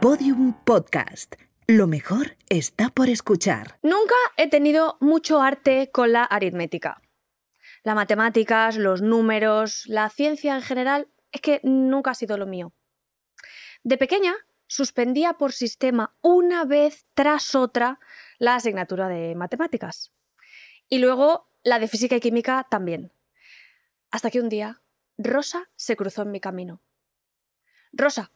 Podium Podcast. Lo mejor está por escuchar. Nunca he tenido mucho arte con la aritmética. Las matemáticas, los números, la ciencia en general, es que nunca ha sido lo mío. De pequeña suspendía por sistema una vez tras otra la asignatura de matemáticas. Y luego la de física y química también. Hasta que un día Rosa se cruzó en mi camino. Rosa,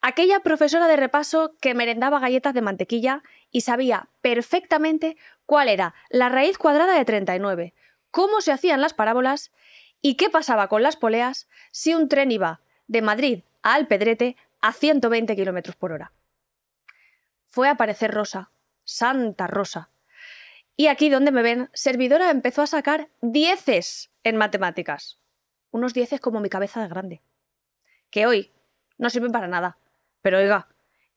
aquella profesora de repaso que merendaba galletas de mantequilla y sabía perfectamente cuál era la raíz cuadrada de 39, cómo se hacían las parábolas y qué pasaba con las poleas si un tren iba de Madrid a Alpedrete a 120 km por hora. Fue a aparecer Rosa, Santa Rosa. Y aquí donde me ven, servidora empezó a sacar 10s en matemáticas. Unos 10s como mi cabeza de grande. Que hoy no sirven para nada. Pero oiga,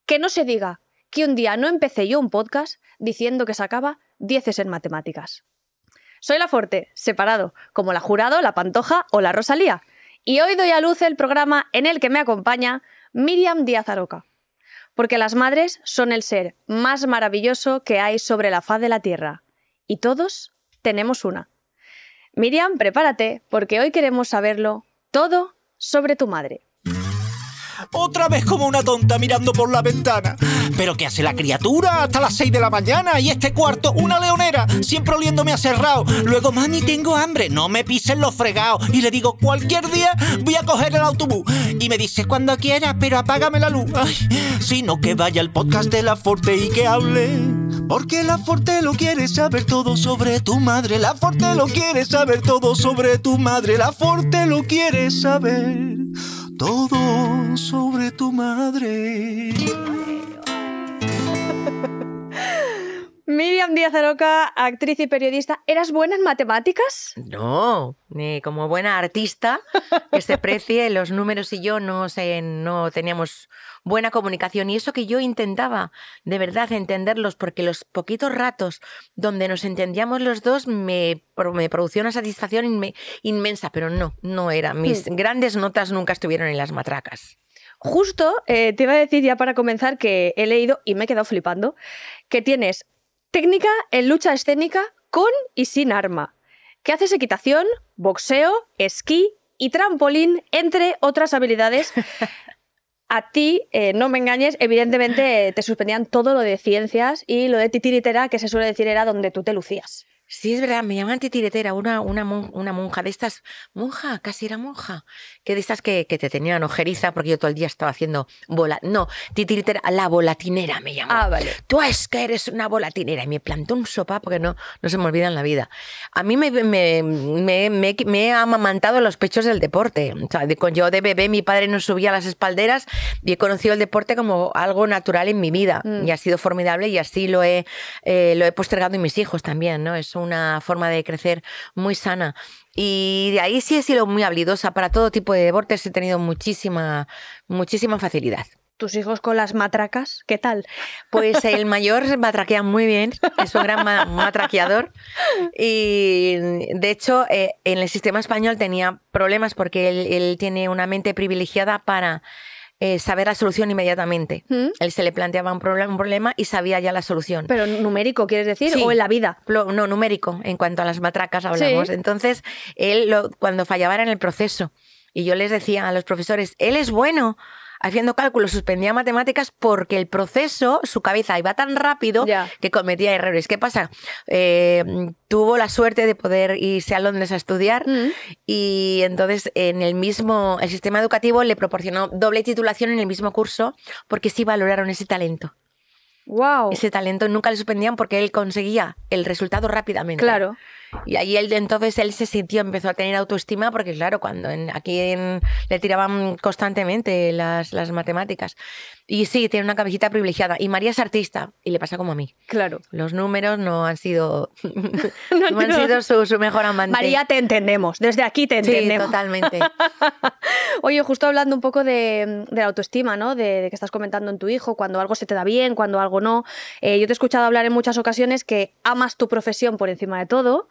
que no se diga que un día no empecé yo un podcast diciendo que sacaba 10s en matemáticas. Soy La Forte, separado, como la Jurado, la Pantoja o la Rosalía. Y hoy doy a luz el programa en el que me acompaña Miriam Díaz-Aroca. Porque las madres son el ser más maravilloso que hay sobre la faz de la Tierra. Y todos tenemos una. Miriam, prepárate, porque hoy queremos saberlo todo sobre tu madre. Otra vez como una tonta mirando por la ventana. ¿Pero qué hace la criatura hasta las 6 de la mañana? Y este cuarto, una leonera, siempre oliéndome a cerrado. Luego, mami, tengo hambre, no me pisen los fregados. Y le digo, cualquier día voy a coger el autobús. Y me dice, cuando quieras, pero apágame la luz. Ay, sino que vaya al podcast de La Forte y que hable. Porque La Forte lo quiere saber todo sobre tu madre. La Forte lo quiere saber todo sobre tu madre. La Forte lo quiere saber todo sobre tu madre. Miriam Díaz-Aroca, actriz y periodista. ¿Eras buena en matemáticas? No, ni como buena artista que se precie, los números y yo no teníamos buena comunicación. Y eso que yo intentaba de verdad entenderlos, porque los poquitos ratos donde nos entendíamos los dos me producía una satisfacción inmensa, pero no era. Mis grandes notas nunca estuvieron en las matracas. Justo te iba a decir ya para comenzar que he leído, y me he quedado flipando, que tienes técnica en lucha escénica con y sin arma, que haces equitación, boxeo, esquí y trampolín, entre otras habilidades. A ti, no me engañes, evidentemente te suspendían todo lo de ciencias y lo de titiritera, que se suele decir era donde tú te lucías. Sí, es verdad, me llaman titiritera, una monja de estas, monja, casi era monja, que de estas que te tenían ojeriza porque yo todo el día estaba haciendo bola. No, titiritera, la volatinera me llamó. Ah, vale. Tú es que eres una volatinera, y me plantó un sopa porque no se me olvida en la vida. A mí me he amamantado los pechos del deporte. O sea, yo de bebé, mi padre nos subía a las espalderas y he conocido el deporte como algo natural en mi vida. Y ha sido formidable, y así lo he postergado en mis hijos también, ¿no? Eso. Una forma de crecer muy sana. Y de ahí sí he sido muy habilidosa para todo tipo de deportes. He tenido muchísima facilidad. ¿Tus hijos con las matracas? ¿Qué tal? Pues el mayor matraquea muy bien, es un gran matraqueador. Y de hecho, en el sistema español tenía problemas porque él tiene una mente privilegiada para saber la solución inmediatamente. Él se le planteaba un problema y sabía ya la solución. ¿Pero numérico, quieres decir? Sí. ¿O en la vida? No, numérico, en cuanto a las matracas hablamos. Sí. Entonces, él cuando fallaba era en el proceso. Y yo les decía a los profesores, él es bueno haciendo cálculos, suspendía matemáticas porque el proceso, su cabeza iba tan rápido que cometía errores. ¿Qué pasa? Tuvo la suerte de poder irse a Londres a estudiar y entonces en el sistema educativo le proporcionó doble titulación en el mismo curso porque sí valoraron ese talento. Wow. Ese talento nunca le suspendían porque él conseguía el resultado rápidamente. Claro. Y ahí entonces él se sintió, empezó a tener autoestima porque claro, cuando le tiraban constantemente las matemáticas. Y sí, tiene una cabecita privilegiada. Y María es artista y le pasa como a mí. Claro. Los números no han sido, no han sido su mejor amante. María, te entendemos. Desde aquí te entendemos. Sí, totalmente. Oye, justo hablando un poco de la autoestima, ¿no? De que estás comentando en tu hijo, cuando algo se te da bien, cuando algo no. Yo te he escuchado hablar en muchas ocasiones que amas tu profesión por encima de todo,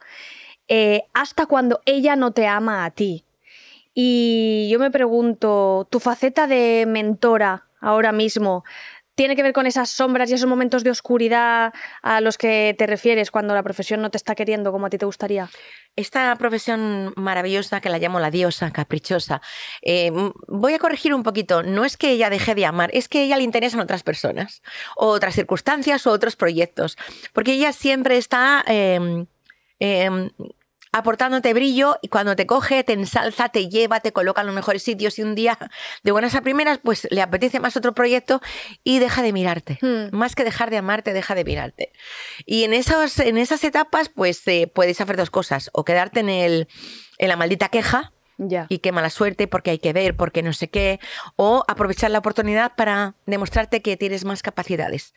hasta cuando ella no te ama a ti. Y yo me pregunto, tu faceta de mentora ahora mismo, ¿tiene que ver con esas sombras y esos momentos de oscuridad a los que te refieres cuando la profesión no te está queriendo como a ti te gustaría? Esta profesión maravillosa que la llamo la diosa caprichosa, voy a corregir un poquito, no es que ella deje de amar, es que a ella le interesan otras personas, o otras circunstancias o otros proyectos, porque ella siempre está aportándote brillo, y cuando te coge, te ensalza, te lleva, te coloca en los mejores sitios, y un día, de buenas a primeras, pues le apetece más otro proyecto y deja de mirarte. Más que dejar de amarte, deja de mirarte. Y en esas etapas, pues puedes hacer dos cosas. O quedarte en la maldita queja, ya, y qué mala suerte, porque hay que ver, porque no sé qué, o aprovechar la oportunidad para demostrarte que tienes más capacidades.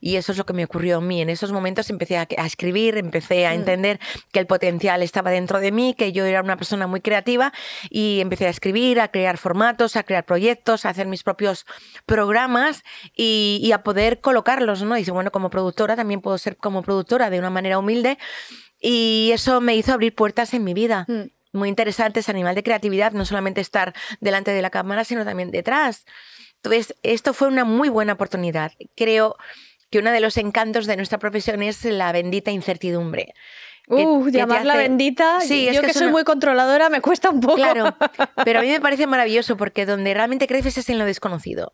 Y eso es lo que me ocurrió a mí. En esos momentos empecé a escribir, empecé a entender que el potencial estaba dentro de mí, que yo era una persona muy creativa, y empecé a escribir, a crear formatos, a crear proyectos, a hacer mis propios programas y a poder colocarlos, ¿no? Y bueno, como productora, también puedo ser como productora de una manera humilde, y eso me hizo abrir puertas en mi vida. Muy interesante ese animal de creatividad, no solamente estar delante de la cámara, sino también detrás. Entonces, esto fue una muy buena oportunidad. Creo que uno de los encantos de nuestra profesión es la bendita incertidumbre. Llamarla bendita, sí, yo que soy muy controladora me cuesta un poco. Claro, pero a mí me parece maravilloso porque donde realmente creces es en lo desconocido.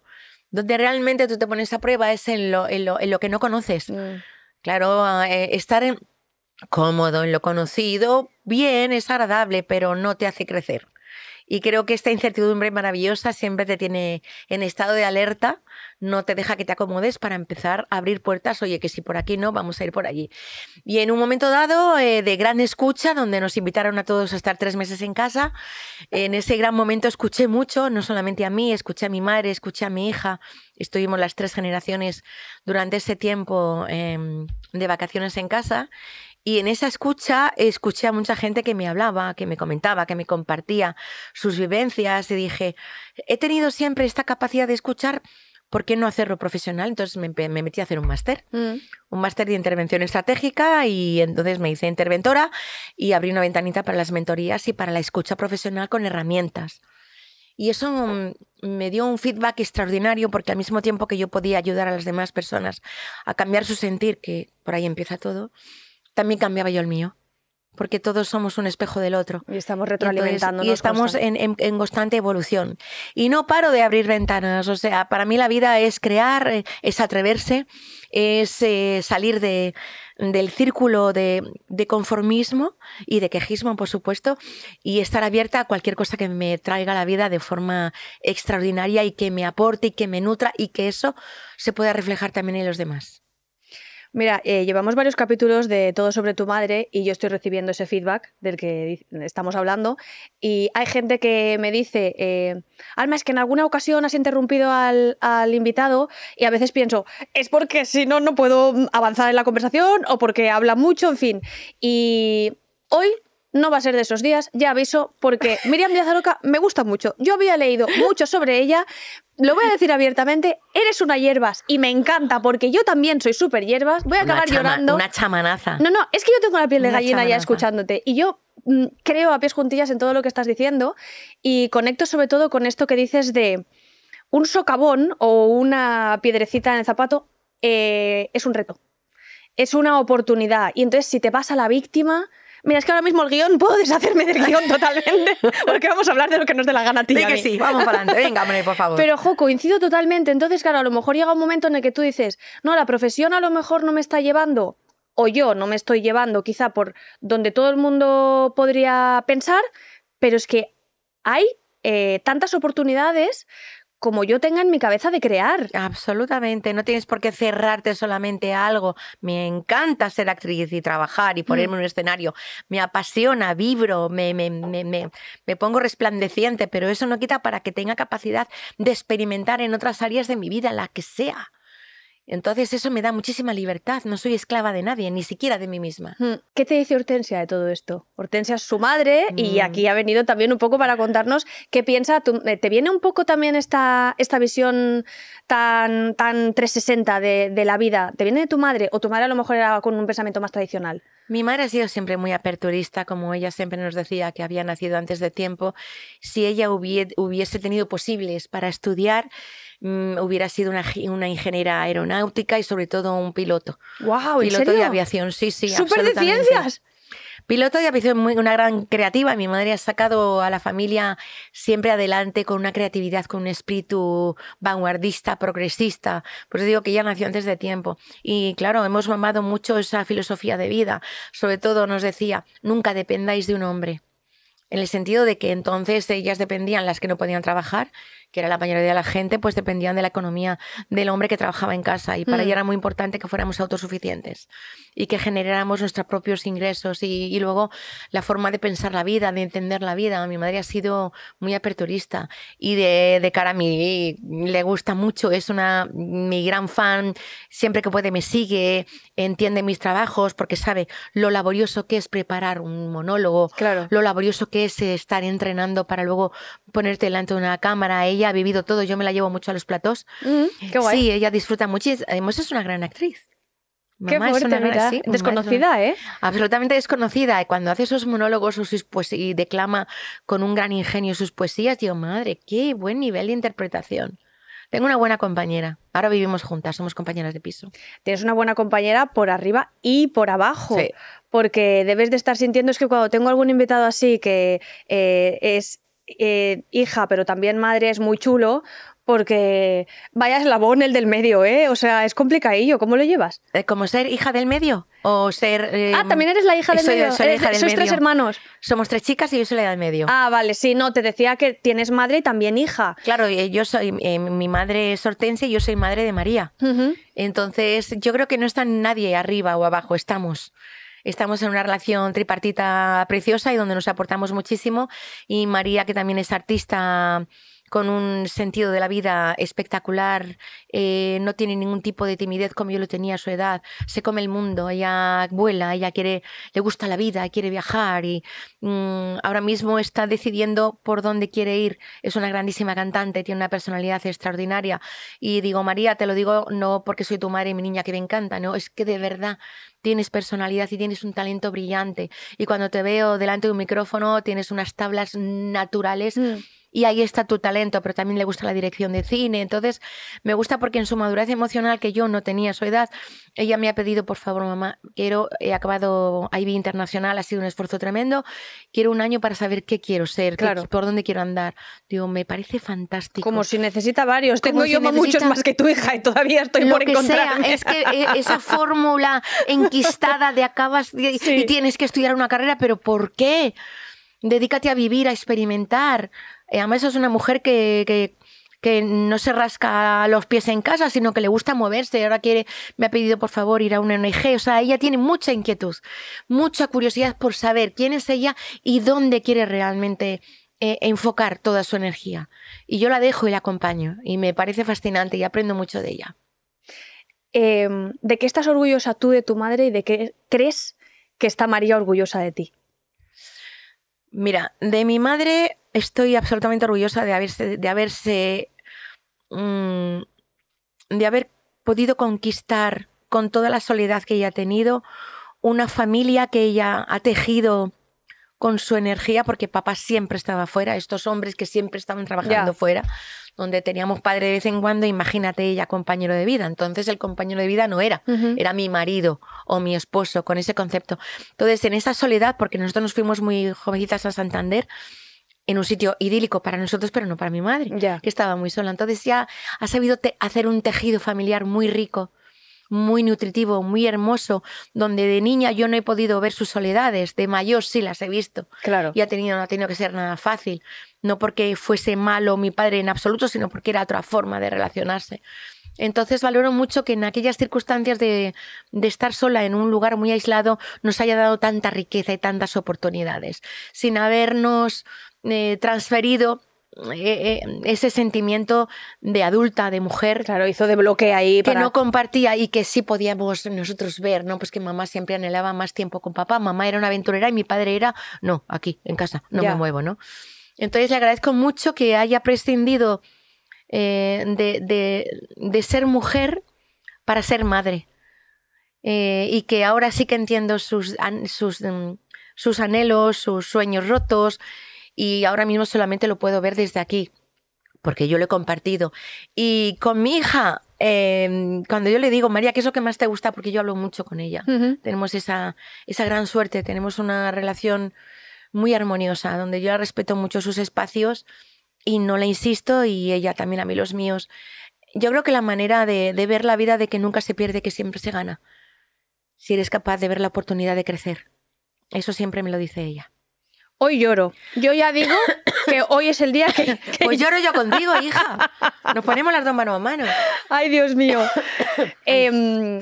Donde realmente tú te pones a prueba es en lo que no conoces. Claro, estar cómodo en lo conocido, bien, es agradable, pero no te hace crecer. Y creo que esta incertidumbre maravillosa siempre te tiene en estado de alerta, no te deja que te acomodes para empezar a abrir puertas. Oye, que si por aquí no, vamos a ir por allí. Y en un momento dado, de gran escucha, donde nos invitaron a todos a estar 3 meses en casa, en ese gran momento escuché mucho, no solamente a mí, escuché a mi madre, escuché a mi hija. Estuvimos las 3 generaciones durante ese tiempo de vacaciones en casa. Y en esa escucha, escuché a mucha gente que me hablaba, que me comentaba, que me compartía sus vivencias, y dije, he tenido siempre esta capacidad de escuchar, ¿por qué no hacerlo profesional? Entonces me metí a hacer un máster, un máster de intervención estratégica, y entonces me hice interventora y abrí una ventanita para las mentorías y para la escucha profesional con herramientas. Y eso me dio un feedback extraordinario, porque al mismo tiempo que yo podía ayudar a las demás personas a cambiar su sentir, que por ahí empieza todo, también cambiaba yo el mío, porque todos somos un espejo del otro. Y estamos retroalimentándonos. Y estamos en constante evolución. Y no paro de abrir ventanas. O sea, para mí la vida es crear, es atreverse, es salir del círculo de conformismo y de quejismo, por supuesto, y estar abierta a cualquier cosa que me traiga la vida de forma extraordinaria y que me aporte y que me nutra y que eso se pueda reflejar también en los demás. Mira, llevamos varios capítulos de Todo sobre tu madre y yo estoy recibiendo ese feedback del que estamos hablando, y hay gente que me dice, Alma, es que en alguna ocasión has interrumpido al invitado, y a veces pienso, es porque si no, no puedo avanzar en la conversación o porque habla mucho, en fin. Y hoy no va a ser de esos días, ya aviso, porque Miriam Díaz-Aroca me gusta mucho. Yo había leído mucho sobre ella, lo voy a decir abiertamente, eres una hierbas y me encanta porque yo también soy súper hierbas, voy a acabar llorando. Una chamanaza. No, es que yo tengo la piel de gallina ya escuchándote, y yo creo a pies juntillas en todo lo que estás diciendo, y conecto sobre todo con esto que dices de un socavón o una piedrecita en el zapato, es un reto, es una oportunidad, y entonces si te vas a la víctima... Mira, es que ahora mismo el guión, puedo deshacerme del guión totalmente, porque vamos a hablar de lo que nos dé la gana a ti. Sí, que sí, vamos para adelante, venga, hombre, por favor. Pero, jo, coincido totalmente. Entonces, claro, a lo mejor llega un momento en el que tú dices, no, la profesión a lo mejor no me está llevando, o yo no me estoy llevando quizá por donde todo el mundo podría pensar, pero es que hay tantas oportunidades como yo tenga en mi cabeza de crear. Absolutamente, no tienes por qué cerrarte solamente a algo. Me encanta ser actriz y trabajar y ponerme en un escenario. Me apasiona, vibro, me pongo resplandeciente, pero eso no quita para que tenga capacidad de experimentar en otras áreas de mi vida, la que sea. Entonces eso me da muchísima libertad, no soy esclava de nadie, ni siquiera de mí misma. ¿Qué te dice Hortensia de todo esto? Hortensia es su madre y aquí ha venido también un poco para contarnos qué piensa. ¿Te viene un poco también esta visión tan 360 de la vida? ¿Te viene de tu madre o tu madre a lo mejor era con un pensamiento más tradicional? Mi madre ha sido siempre muy aperturista, como ella siempre nos decía que había nacido antes de tiempo. Si ella hubiese tenido posibles para estudiar, hubiera sido una ingeniera aeronáutica y sobre todo un piloto. ¡Wow! ¿En serio? Piloto de aviación, sí. ¡Súper de ciencias! Piloto de aviación, una gran creativa. Mi madre ha sacado a la familia siempre adelante con una creatividad, con un espíritu vanguardista, progresista. Por eso digo que ya nació antes de tiempo. Y claro, hemos mamado mucho esa filosofía de vida. Sobre todo nos decía, nunca dependáis de un hombre. En el sentido de que entonces ellas dependían, las que no podían trabajar, que era la mayoría de la gente, pues dependían de la economía del hombre que trabajaba en casa. Y para ella era muy importante que fuéramos autosuficientes y que generáramos nuestros propios ingresos. Y luego la forma de pensar la vida, de entender la vida. Mi madre ha sido muy aperturista y de cara a mí le gusta mucho. Es mi gran fan. Siempre que puede me sigue, entiende mis trabajos porque sabe lo laborioso que es preparar un monólogo, claro, lo laborioso que es estar entrenando para luego ponerte delante de una cámara. Ella ha vivido todo, yo me la llevo mucho a los platós. Qué guay. Sí, ella disfruta muchísimo. Además es una gran actriz. Mamá, qué fuerte, mira. Sí, desconocida, ¿eh? Absolutamente desconocida. Cuando hace esos monólogos y declama con un gran ingenio sus poesías, digo, madre, qué buen nivel de interpretación. Tengo una buena compañera. Ahora vivimos juntas, somos compañeras de piso. Tienes una buena compañera por arriba y por abajo. Sí. Porque debes de estar sintiendo, es que cuando tengo algún invitado así que es... hija, pero también madre, es muy chulo porque vaya eslabón el del medio, ¿eh? O sea, es complicadillo. ¿Cómo lo llevas? ¿Como ser hija del medio? O ser... también eres la hija del medio. Soy hija del medio. Sois tres hermanos. Somos tres chicas y yo soy la del medio. Ah, vale, sí, no, te decía que tienes madre y también hija. Claro, yo soy... mi madre es Hortensia y yo soy madre de María. Entonces, yo creo que no está nadie arriba o abajo, Estamos en una relación tripartita preciosa y donde nos aportamos muchísimo. Y María, que también es artista con un sentido de la vida espectacular, no tiene ningún tipo de timidez como yo lo tenía a su edad. Se come el mundo, ella vuela, ella quiere, le gusta la vida, quiere viajar y ahora mismo está decidiendo por dónde quiere ir. Es una grandísima cantante, tiene una personalidad extraordinaria. Y digo, María, te lo digo no porque soy tu madre y mi niña que me encanta, no, es que de verdad... Tienes personalidad y tienes un talento brillante. Y cuando te veo delante de un micrófono tienes unas tablas naturales y ahí está tu talento, pero también le gusta la dirección de cine. Entonces me gusta porque en su madurez emocional, que yo no tenía a su edad, ella me ha pedido, por favor, mamá, he acabado IB Internacional, ha sido un esfuerzo tremendo, quiero un año para saber qué quiero ser, claro, por dónde quiero andar. Digo, me parece fantástico. Como si necesita varios. Tengo yo muchos más que tu hija y todavía estoy por encontrarme. Es que esa fórmula enquistada de y tienes que estudiar una carrera, pero ¿por qué? Dedícate a vivir, a experimentar. Además es una mujer que no se rasca los pies en casa, sino que le gusta moverse. Ahora me ha pedido por favor ir a una ONG. O sea, ella tiene mucha inquietud, mucha curiosidad por saber quién es ella y dónde quiere realmente enfocar toda su energía. Y yo la dejo y la acompaño. Y me parece fascinante y aprendo mucho de ella. ¿De qué estás orgullosa tú de tu madre y de qué crees que está María orgullosa de ti? Mira, de mi madre estoy absolutamente orgullosa de haber podido conquistar con toda la soledad que ella ha tenido, una familia que ella ha tejido con su energía, porque papá siempre estaba fuera, estos hombres que siempre estaban trabajando fuera, donde teníamos padre de vez en cuando, imagínate ella compañero de vida. Entonces el compañero de vida no era, era mi marido o mi esposo, con ese concepto. Entonces en esa soledad, porque nosotros nos fuimos muy jovencitas a Santander, en un sitio idílico para nosotros, pero no para mi madre, que estaba muy sola. Entonces ya ha sabido hacer un tejido familiar muy rico, muy nutritivo, muy hermoso, donde de niña yo no he podido ver sus soledades, de mayor sí las he visto. Claro. Y no ha tenido que ser nada fácil, no porque fuese malo mi padre en absoluto, sino porque era otra forma de relacionarse. Entonces valoro mucho que en aquellas circunstancias de estar sola en un lugar muy aislado nos haya dado tanta riqueza y tantas oportunidades, sin habernos transferido ese sentimiento de adulta, de mujer. Claro, hizo de bloque ahí. Que no compartía y que sí podíamos nosotros ver, ¿no? Pues que mamá siempre anhelaba más tiempo con papá. Mamá era una aventurera y mi padre era, no, aquí, en casa, no me muevo, ¿no? Entonces le agradezco mucho que haya prescindido de ser mujer para ser madre. Y que ahora sí que entiendo sus anhelos, sus sueños rotos, y ahora mismo solamente lo puedo ver desde aquí, porque yo lo he compartido. Y con mi hija, cuando yo le digo, María, ¿qué es lo que más te gusta? Porque yo hablo mucho con ella. Uh-huh. Tenemos esa gran suerte, tenemos una relación muy armoniosa, donde yo la respeto mucho sus espacios y no le insisto, y ella también a mí los míos. Yo creo que la manera de ver la vida, de que nunca se pierde, que siempre se gana, si eres capaz de ver la oportunidad de crecer. Eso siempre me lo dice ella. Hoy lloro. Yo ya digo que hoy es el día que... Pues lloro yo contigo, hija. Nos ponemos las dos mano a mano. Ay, Dios mío.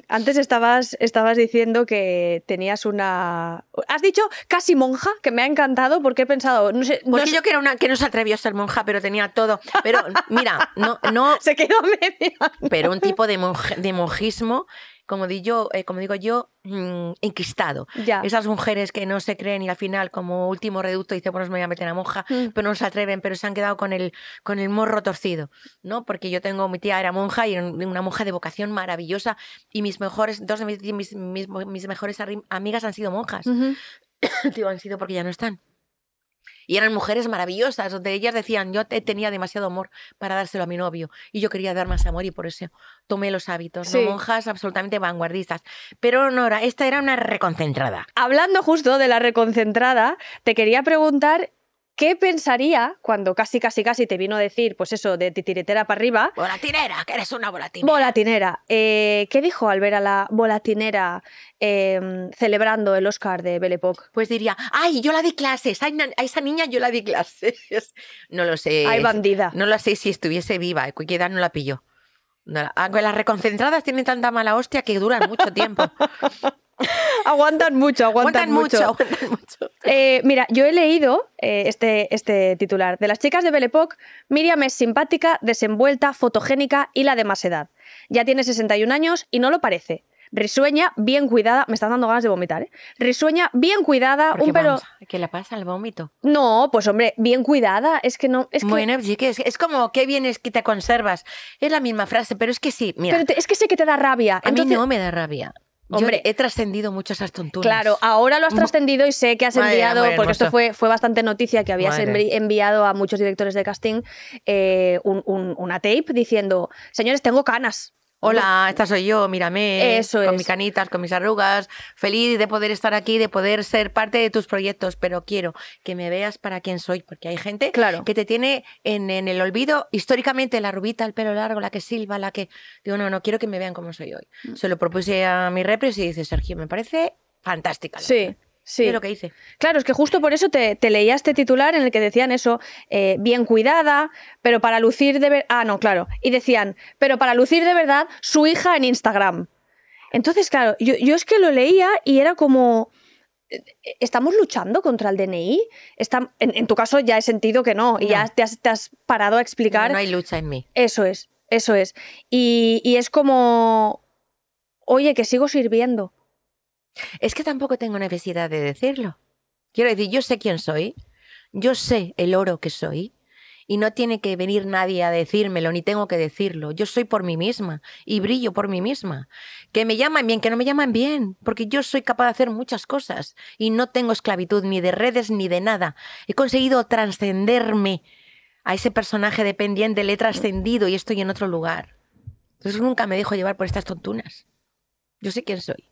Antes estabas diciendo que tenías una... Has dicho casi monja, que me ha encantado, porque he pensado... No sé, porque yo que era una que no se atrevió a ser monja, pero tenía todo. Pero mira, no... Se quedó media. Pero un tipo de monjismo... Como digo yo, enquistado. Ya. Esas mujeres que no se creen y al final, como último reducto, dicen, bueno, me voy a meter a monja, pero no se atreven, pero se han quedado con el morro torcido, ¿no? Porque yo tengo, mi tía era monja y una monja de vocación maravillosa, y dos de mis mejores amigas han sido monjas. Uh-huh. Digo, han sido porque ya no están. Y eran mujeres maravillosas, donde ellas decían, yo tenía demasiado amor para dárselo a mi novio, y yo quería dar más amor, y por eso tomé los hábitos, sí. ¿No? Monjas absolutamente vanguardistas. Pero no, esta era una reconcentrada. Hablando justo de la reconcentrada, te quería preguntar qué pensaría cuando casi te vino a decir, pues eso, de titiritera para arriba. Volatinera, que eres una volatinera. Volatinera. ¿Qué dijo al ver a la volatinera celebrando el Oscar de Belle Époque? Pues diría, ¡ay, yo la di clases! A esa niña yo la di clases. No lo sé. ¡Ay, bandida! No lo sé si estuviese viva. Cualquier edad no la pilló. No, las reconcentradas tienen tanta mala hostia que duran mucho tiempo. Aguantan mucho. Mira, yo he leído este titular. De las chicas de Belle Époque, Miriam es simpática, desenvuelta, fotogénica y la de más edad. Ya tiene 61 años y no lo parece. Risueña, bien cuidada... Me están dando ganas de vomitar, ¿eh? Risueña, bien cuidada... Porque un pelo... Vamos, ¿qué le pasa al vómito? No, pues hombre, bien cuidada, es que no... Es que... Bueno, sí que es como, qué bien es que te conservas. Es la misma frase, pero es que sí, mira... Pero es que sé que te da rabia. A mí no me da rabia. Hombre, yo he trascendido mucho esas tonturas. Claro, ahora lo has trascendido y sé que has enviado, porque esto fue bastante noticia, que habías enviado a muchos directores de casting una tape diciendo, señores, tengo canas. Hola, esta soy yo, mírame, con mis canitas, con mis arrugas, feliz de poder estar aquí, de poder ser parte de tus proyectos, pero quiero que me veas para quién soy, porque hay gente que te tiene en el olvido, históricamente, la rubita, el pelo largo, la que silba, la que... Digo, no quiero que me vean como soy hoy. Se lo propuse a mi repres y dice, Sergio, me parece fantástica. Sí. Es lo que hice. Claro, es que justo por eso te leía este titular en el que decían eso, bien cuidada, pero para lucir de verdad... Ah, no, claro. Y decían, pero para lucir de verdad su hija en Instagram. Entonces, claro, yo es que lo leía y era como... ¿Estamos luchando contra el DNI? En tu caso ya he sentido que no, y ya te has parado a explicar... No hay lucha en mí. Eso es. Y es como... Oye, que sigo sirviendo. Es que tampoco tengo necesidad de decirlo. Quiero decir, yo sé quién soy, yo sé el oro que soy, y no tiene que venir nadie a decírmelo, ni tengo que decirlo. Yo soy por mí misma y brillo por mí misma. Que me llaman bien, que no me llaman bien, porque yo soy capaz de hacer muchas cosas y no tengo esclavitud ni de redes ni de nada. He conseguido trascenderme a ese personaje dependiente, le he trascendido y estoy en otro lugar. Entonces nunca me dejo llevar por estas tontunas. Yo sé quién soy.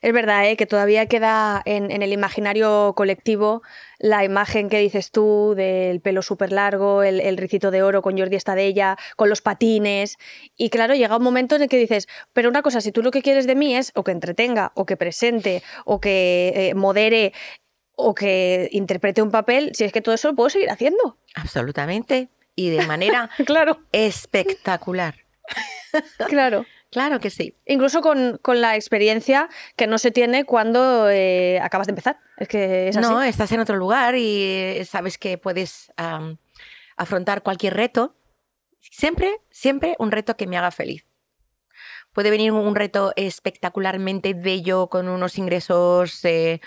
Es verdad, que todavía queda en el imaginario colectivo la imagen que dices tú del pelo súper largo, el ricito de oro con Jordi Estadella, con los patines. Y claro, llega un momento en el que dices, pero una cosa, si tú lo que quieres de mí es o que entretenga, o que presente, o que modere, o que interprete un papel, si es que todo eso lo puedo seguir haciendo. Absolutamente. Y de manera espectacular. Claro. Claro que sí. Incluso con la experiencia que no se tiene cuando acabas de empezar. Es que es así. No, estás en otro lugar y sabes que puedes afrontar cualquier reto. Siempre, siempre un reto que me haga feliz. Puede venir un reto espectacularmente bello con unos ingresos de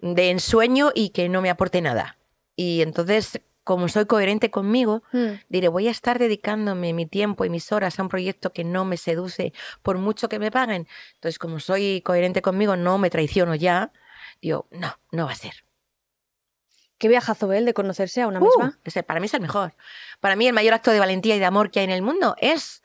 ensueño y que no me aporte nada. Y entonces, como soy coherente conmigo, diré, voy a estar dedicándome mi tiempo y mis horas a un proyecto que no me seduce por mucho que me paguen. Entonces, como soy coherente conmigo, no me traiciono ya. Digo, no, no va a ser. Qué viajazo el de conocerse a una misma. Ese, para mí es el mejor. Para mí el mayor acto de valentía y de amor que hay en el mundo es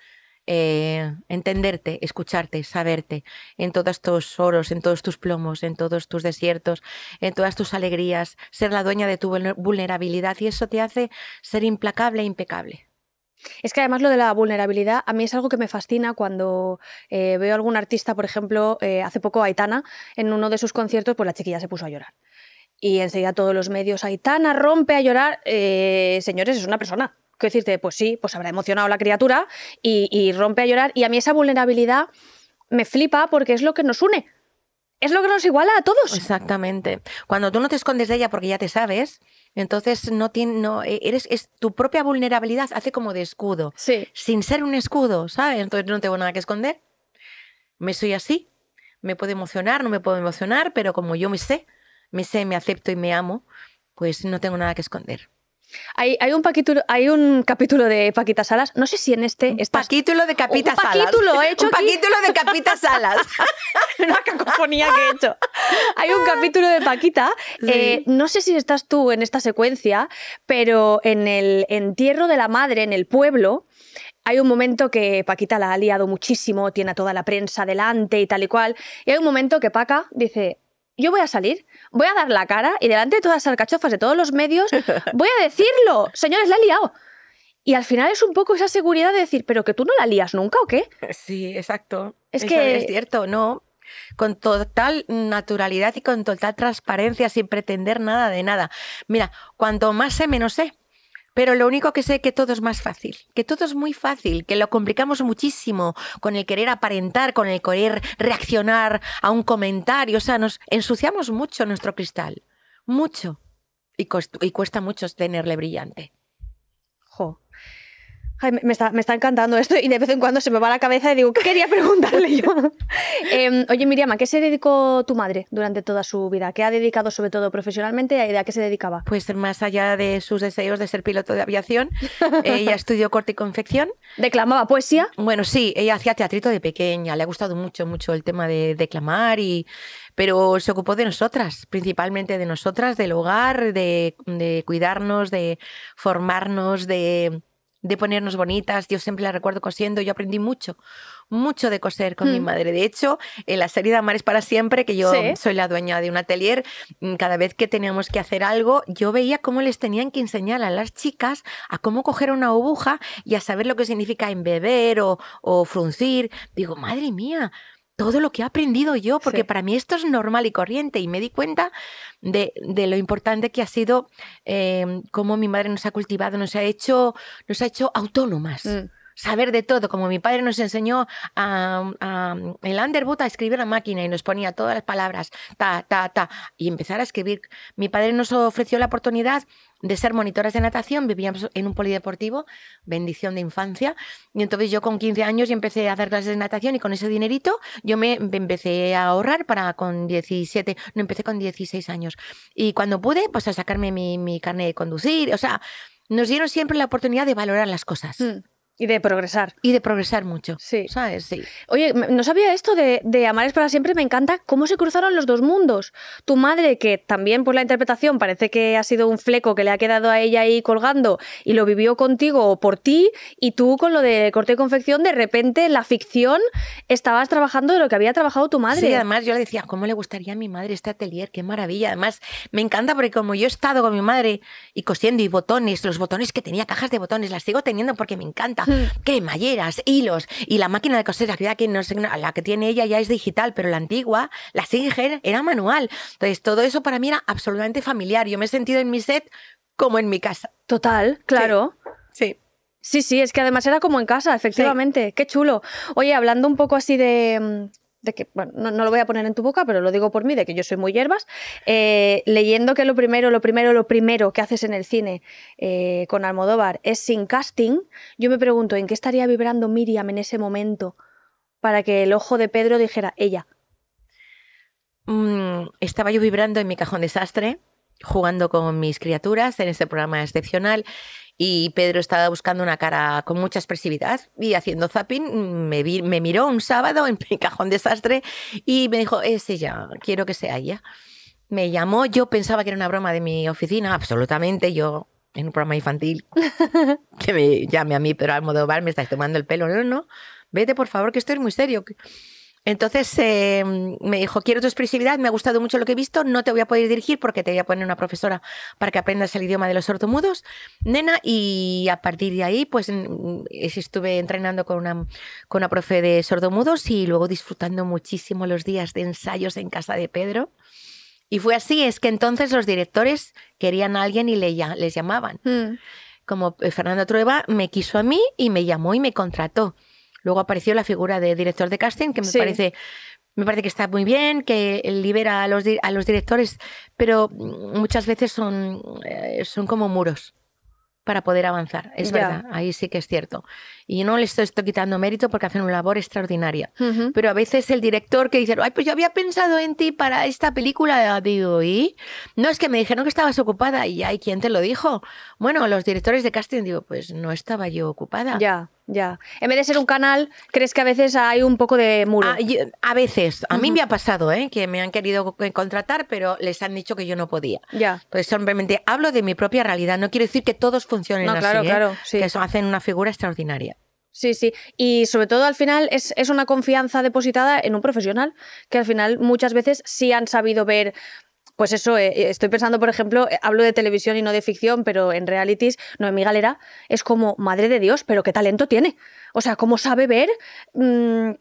entenderte, escucharte, saberte en todos tus oros, en todos tus plomos, en todos tus desiertos, en todas tus alegrías, ser la dueña de tu vulnerabilidad, y eso te hace ser implacable e impecable. Es que además lo de la vulnerabilidad a mí es algo que me fascina cuando veo a algún artista, por ejemplo, hace poco Aitana, en uno de sus conciertos, pues la chiquilla se puso a llorar. Y enseguida todos los medios, Aitana rompe a llorar. Señores, es una persona. Quiero decirte, pues sí, pues habrá emocionado a la criatura y rompe a llorar. Y a mí esa vulnerabilidad me flipa porque es lo que nos une. Es lo que nos iguala a todos. Exactamente. Cuando tú no te escondes de ella porque ya te sabes, entonces es tu propia vulnerabilidad, hace como de escudo. Sí. Sin ser un escudo, ¿sabes? Entonces no tengo nada que esconder. Me soy así. Me puedo emocionar, no me puedo emocionar, pero como yo me sé, me acepto y me amo, pues no tengo nada que esconder. Hay un capítulo de Paquita Salas, no sé si en este... Un capítulo de Paquita Salas. Una cacofonía que he hecho. Hay un capítulo de Paquita, sí. No sé si estás tú en esta secuencia, pero en el entierro de la madre, en el pueblo, hay un momento que Paquita la ha liado muchísimo, tiene a toda la prensa delante y tal y cual, y hay un momento que Paca dice... Yo voy a salir, voy a dar la cara y delante de todas las alcachofas de todos los medios voy a decirlo. Señores, la he liado. Y al final es un poco esa seguridad de decir, pero que tú no la lías nunca, ¿o qué? Sí, exacto. Es cierto, ¿no? Con total naturalidad y con total transparencia, sin pretender nada de nada. Mira, cuanto más sé, menos sé. Pero lo único que sé es que todo es más fácil, que todo es muy fácil, que lo complicamos muchísimo con el querer aparentar, con el querer reaccionar a un comentario. O sea, nos ensuciamos mucho nuestro cristal, mucho. Y cuesta mucho tenerle brillante. ¡Jo! Ay, me está encantando esto y de vez en cuando se me va la cabeza y digo, ¿qué quería preguntarle yo? Oye, Miriam, ¿a qué se dedicó tu madre durante toda su vida? ¿Qué ha dedicado sobre todo profesionalmente y a qué se dedicaba? Pues más allá de sus deseos de ser piloto de aviación, ella estudió corte y confección. ¿Declamaba poesía? Bueno, sí, ella hacía teatrito de pequeña, le ha gustado mucho, mucho el tema de declamar y... Pero se ocupó de nosotras, principalmente de nosotras, del hogar, de cuidarnos, de formarnos, de ponernos bonitas. Yo siempre la recuerdo cosiendo. Yo aprendí mucho, mucho de coser con mi madre. De hecho, en la serie de Amar es para siempre, que yo soy la dueña de un atelier, cada vez que teníamos que hacer algo, yo veía cómo les tenían que enseñar a las chicas a cómo coger una aguja y a saber lo que significa embeber o fruncir. Digo, madre mía, todo lo que he aprendido yo, porque para mí esto es normal y corriente. Y me di cuenta de lo importante que ha sido cómo mi madre nos ha cultivado, nos ha hecho autónomas. Saber de todo, como mi padre nos enseñó el underboot a escribir a máquina y nos ponía todas las palabras, ta, ta, ta, y empezar a escribir. Mi padre nos ofreció la oportunidad de ser monitoras de natación, vivíamos en un polideportivo, bendición de infancia, y entonces yo con 15 años yo empecé a hacer clases de natación y con ese dinerito yo me empecé a ahorrar para empecé con 16 años. Y cuando pude, pues a sacarme mi carnet de conducir, o sea, nos dieron siempre la oportunidad de valorar las cosas. Y de progresar. Y de progresar mucho. Sí. ¿Sabes? Sí. Oye, no sabía esto de Amar es para siempre. Me encanta cómo se cruzaron los dos mundos. Tu madre, que también por la interpretación parece que ha sido un fleco que le ha quedado a ella ahí colgando y lo vivió contigo o por ti, y tú con lo de corte y confección, de repente la ficción estabas trabajando de lo que había trabajado tu madre. Sí, además yo le decía, ¿cómo le gustaría a mi madre este atelier? ¡Qué maravilla! Además, me encanta porque como yo he estado con mi madre y cosiendo y botones, los botones que tenía, cajas de botones, las sigo teniendo porque me encanta. Cremalleras, hilos y la máquina de coser, la que tiene ella ya es digital, pero la antigua, la Singer, era manual. Entonces todo eso para mí era absolutamente familiar. Yo me he sentido en mi set como en mi casa. Total, claro. Sí. Sí, es que además era como en casa, efectivamente. Sí. Qué chulo. Oye, hablando un poco así de de que, bueno, no lo voy a poner en tu boca, pero lo digo por mí, de que yo soy muy hierbas, leyendo que lo primero que haces en el cine con Almodóvar es sin casting, yo me pregunto en qué estaría vibrando Miriam en ese momento para que el ojo de Pedro dijera, ella. Estaba yo vibrando en mi cajón desastre, jugando con mis criaturas en este programa excepcional, y Pedro estaba buscando una cara con mucha expresividad y haciendo zapping me miró un sábado en mi cajón desastre y me dijo, es ella, quiero que sea ella. Me llamó, yo pensaba que era una broma de mi oficina, absolutamente, yo en un programa infantil, que me llame a mí Pedro Almodóvar, me estáis tomando el pelo, no, vete por favor que esto es muy serio. Entonces me dijo, quiero tu expresividad, me ha gustado mucho lo que he visto, no te voy a poder dirigir porque te voy a poner una profesora para que aprendas el idioma de los sordomudos, nena, y a partir de ahí pues estuve entrenando con una profe de sordomudos y luego disfrutando muchísimo los días de ensayos en casa de Pedro. Y fue así, es que entonces los directores querían a alguien y les llamaban. Como Fernando Trueba me quiso a mí y me llamó y me contrató. Luego apareció la figura de director de casting, que me parece que está muy bien, que libera a los directores, pero muchas veces son como muros para poder avanzar. Es verdad, ahí sí que es cierto. Y no les estoy quitando mérito porque hacen una labor extraordinaria. Pero a veces el director que dice, ay, pues yo había pensado en ti para esta película, digo, ¿y? No, es que me dijeron que estabas ocupada. Y ay, ¿quién te lo dijo? Bueno, los directores de casting, digo, pues no estaba yo ocupada. Ya. En vez de ser un canal, ¿crees que a veces hay un poco de muro? A veces. A mí me ha pasado, que me han querido contratar, pero les han dicho que yo no podía. Ya. Pues simplemente hablo de mi propia realidad. No quiero decir que todos funcionen así, claro, sí. Que eso hacen una figura extraordinaria. Sí. Y sobre todo al final es una confianza depositada en un profesional que al final muchas veces sí han sabido ver... Pues eso, estoy pensando, por ejemplo, hablo de televisión y no de ficción, pero en realities, Noemí Galera es como, madre de Dios, pero qué talento tiene. O sea, cómo sabe ver,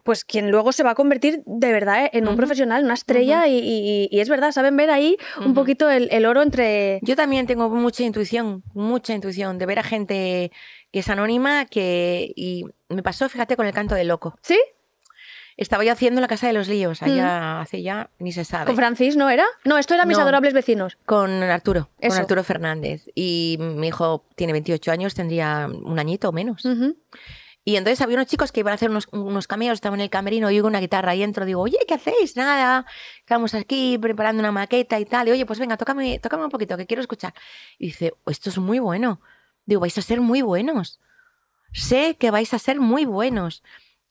pues quien luego se va a convertir de verdad en un profesional, en una estrella, y es verdad, saben ver ahí un poquito el oro entre... Yo también tengo mucha intuición de ver a gente que es anónima, y me pasó, fíjate, con el Canto de Loco. ¿Sí? Estaba yo haciendo La Casa de los Líos, allá hace ya ni se sabe. ¿Con Francis no era? No, esto era Mis Adorables Vecinos. Con Arturo, con Arturo Fernández. Y mi hijo tiene 28 años, tendría un añito o menos. Y entonces había unos chicos que iban a hacer unos cameos, estaban en el camerino, y oigo una guitarra y entro, digo, oye, ¿qué hacéis? Nada, estamos aquí preparando una maqueta y tal. Y oye, pues venga, tócame un poquito, que quiero escuchar. Y dice, esto es muy bueno. Digo, vais a ser muy buenos. Sé que vais a ser muy buenos.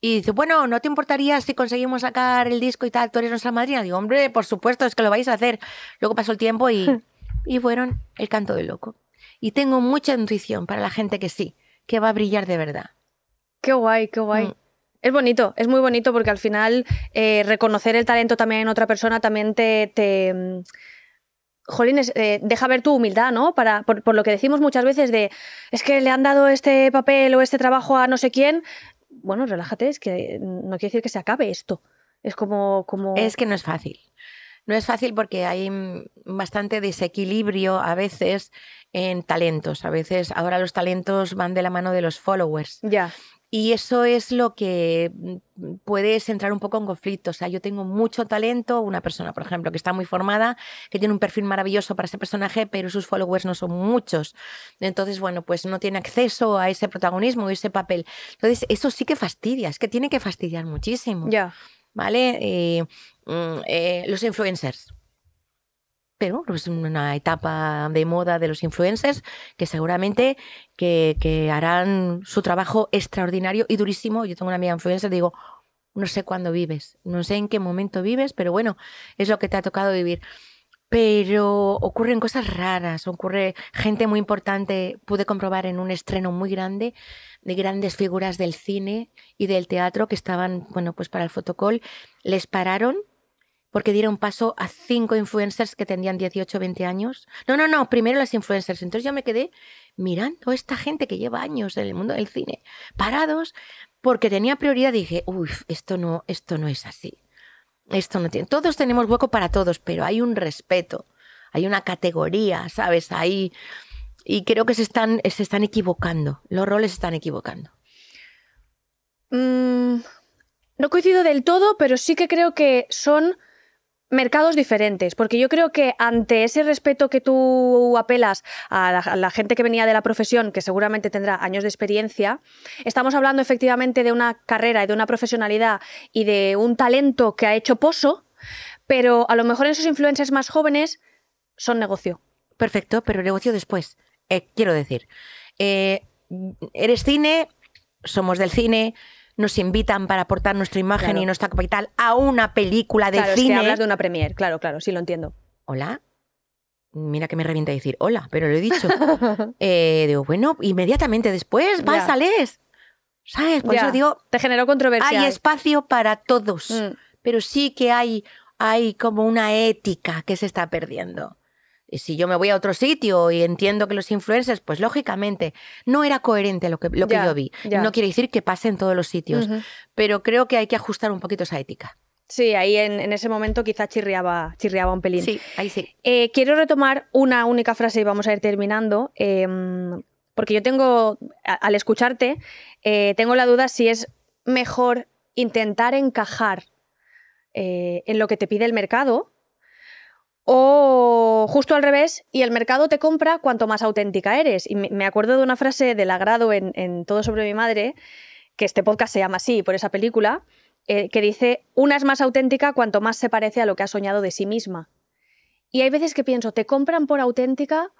Y dice, bueno, ¿no te importaría si conseguimos sacar el disco y tal? Tú eres nuestra madrina. Digo, hombre, por supuesto, es que lo vais a hacer. Luego pasó el tiempo y fueron el Canto de Loco. Y tengo mucha intuición para la gente que sí, que va a brillar de verdad. Qué guay, qué guay. Es bonito, es muy bonito porque al final reconocer el talento también en otra persona también te jolines, deja ver tu humildad, ¿no? Por lo que decimos muchas veces de, es que le han dado este papel o este trabajo a no sé quién... Bueno, relájate, es que no quiere decir que se acabe esto. Es como... Es que no es fácil. No es fácil porque hay bastante desequilibrio a veces en talentos. A veces ahora los talentos van de la mano de los followers. Ya. Y eso es lo que puedes entrar un poco en conflicto. O sea, yo tengo mucho talento, una persona, por ejemplo, que está muy formada, que tiene un perfil maravilloso para ese personaje, pero sus followers no son muchos. Entonces, bueno, pues no tiene acceso a ese protagonismo, a ese papel. Entonces, eso sí que fastidia, es que tiene que fastidiar muchísimo. Ya. ¿Vale? Los influencers. Pero es una etapa de moda de los influencers que seguramente que harán su trabajo extraordinario y durísimo. Yo tengo una amiga influencer, digo, no sé cuándo vives, no sé en qué momento vives, pero bueno, es lo que te ha tocado vivir. Pero ocurren cosas raras, ocurre gente muy importante, pude comprobar en un estreno muy grande, de grandes figuras del cine y del teatro que estaban, bueno, pues para el fotocall, les pararon porque dieron paso a 5 influencers que tenían 18 o 20 años. No, primero las influencers. Entonces yo me quedé mirando a esta gente que lleva años en el mundo del cine, parados, porque tenía prioridad. Dije, uff, esto no es así. Esto no tiene... Todos tenemos hueco para todos, pero hay un respeto, hay una categoría, ¿sabes? Ahí. Y creo que se están equivocando, los roles se están equivocando. No coincido del todo, pero sí que creo que son mercados diferentes, porque yo creo que ante ese respeto que tú apelas a la gente que venía de la profesión, que seguramente tendrá años de experiencia, estamos hablando efectivamente de una carrera y de una profesionalidad y de un talento que ha hecho pozo, pero a lo mejor en esos influencers más jóvenes son negocio. Perfecto, pero negocio después. Quiero decir, eres cine, somos del cine, nos invitan para aportar nuestra imagen, claro, y nuestra capital a una película de cine. Claro, es que hablas de una premiere, claro, sí lo entiendo. Hola, mira que me revienta decir hola, pero lo he dicho. Digo, bueno, inmediatamente después, pásales. ¿Sabes? Por eso digo... Te generó controversia. Hay espacio para todos, pero sí que hay como una ética que se está perdiendo. Si yo me voy a otro sitio y entiendo que los influencers, pues lógicamente no era coherente lo que yo vi. Ya. No quiere decir que pase en todos los sitios, pero creo que hay que ajustar un poquito esa ética. Sí, ahí en ese momento quizá chirriaba un pelín. Sí, ahí sí. Quiero retomar una única frase y vamos a ir terminando, porque yo tengo, al escucharte, tengo la duda si es mejor intentar encajar en lo que te pide el mercado, o justo al revés, y el mercado te compra cuanto más auténtica eres. Y me acuerdo de una frase de Lagrado en Todo sobre mi madre, que este podcast se llama así por esa película, que dice, una es más auténtica cuanto más se parece a lo que ha soñado de sí misma. Y hay veces que pienso, ¿te compran por auténtica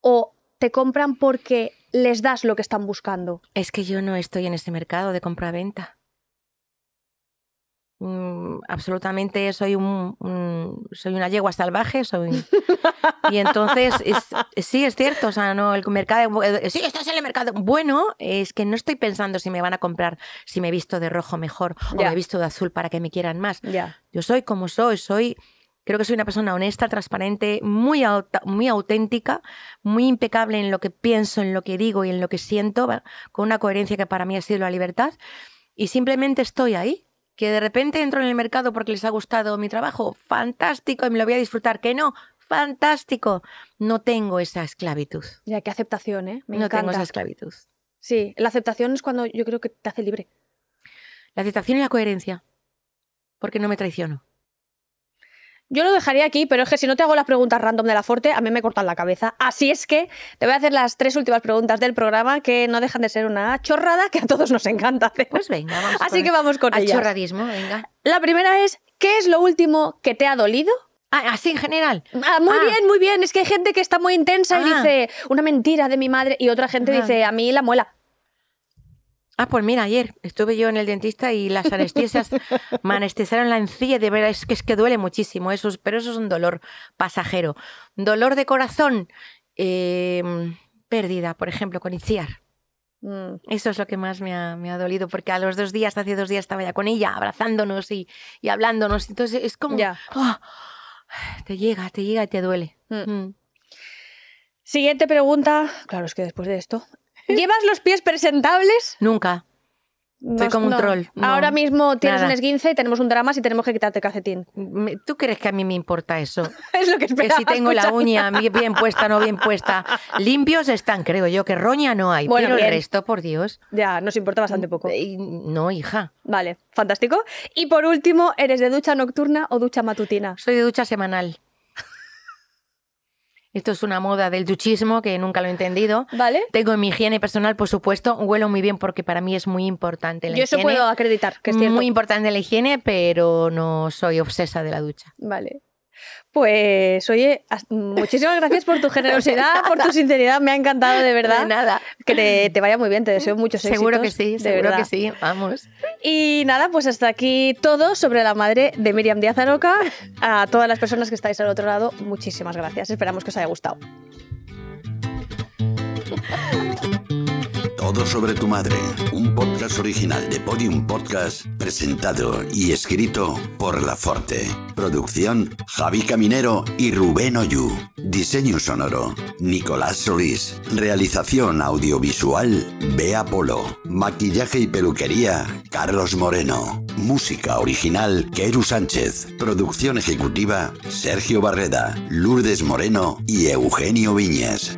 o te compran porque les das lo que están buscando? Es que yo no estoy en ese mercado de compra-venta. Absolutamente soy soy una yegua salvaje, y entonces sí, es cierto, o sea, no, el mercado, sí, estás en el mercado, bueno, es que no estoy pensando si me van a comprar, si me he visto de rojo mejor o me he visto de azul para que me quieran más. Yo soy como soy, creo que soy una persona honesta, transparente, muy auténtica, muy impecable en lo que pienso, en lo que digo y en lo que siento, con una coherencia que para mí ha sido la libertad, y simplemente estoy ahí. Que de repente entro en el mercado porque les ha gustado mi trabajo, fantástico, y me lo voy a disfrutar. Que no, fantástico. No tengo esa esclavitud. Ya, qué aceptación, ¿eh? Me encanta. No tengo esa esclavitud. Sí, la aceptación es cuando yo creo que te hace libre. La aceptación y la coherencia. Porque no me traiciono. Yo lo dejaría aquí, pero es que si no te hago las preguntas random de La Forte, a mí me cortan la cabeza. Así es que te voy a hacer las 3 últimas preguntas del programa, que no dejan de ser una chorrada que a todos nos encanta hacer. Pues venga, vamos. Así que vamos con ellas. Al chorradismo, venga. La primera es, ¿qué es lo último que te ha dolido? Así en general. Muy bien. Es que hay gente que está muy intensa y dice, una mentira de mi madre, y otra gente dice, a mí la muela. Pues mira, ayer estuve yo en el dentista y las anestesias me anestesiaron la encía, de verdad, es que duele muchísimo, pero eso es un dolor pasajero. Dolor de corazón, pérdida, por ejemplo, con Itziar. Eso es lo que más me ha dolido, porque a los 2 días, hace 2 días estaba ya con ella, abrazándonos y hablándonos, entonces es como... te llega y te duele. Siguiente pregunta, claro, es que después de esto... ¿Llevas los pies presentables? Nunca. Soy como un troll. No. Ahora mismo tienes un esguince, tenemos un drama, si tenemos que quitarte el calcetín. ¿Tú crees que a mí me importa eso? Es lo que esperaba. Que si tengo la uña bien puesta, no bien puesta. Limpios están, creo yo, que roña no hay. Bueno, pero bien. El resto, por Dios. Ya, nos importa bastante poco. No, hija. Vale, fantástico. Y por último, ¿eres de ducha nocturna o ducha matutina? Soy de ducha semanal. Esto es una moda del duchismo que nunca lo he entendido. ¿Vale? Tengo en mi higiene personal, por supuesto, huelo muy bien porque para mí es muy importante la higiene. Yo eso puedo acreditar, que es cierto. Muy importante la higiene, pero no soy obsesa de la ducha. Vale. Pues, oye, muchísimas gracias por tu generosidad, por tu sinceridad, me ha encantado, de verdad. De nada. Que te vaya muy bien, te deseo muchos éxitos. Seguro que sí, seguro que sí, vamos. Y nada, pues hasta aquí todo sobre la madre de Miriam Díaz-Aroca. A todas las personas que estáis al otro lado, muchísimas gracias, esperamos que os haya gustado. Todo sobre tu madre, un podcast original de Podium Podcast, presentado y escrito por La Forte. Producción, Javi Caminero y Rubén Ollú. Diseño sonoro, Nicolás Solís. Realización audiovisual, Bea Polo. Maquillaje y peluquería, Carlos Moreno. Música original, Keru Sánchez. Producción ejecutiva, Sergio Barreda, Lourdes Moreno y Eugenio Viñas.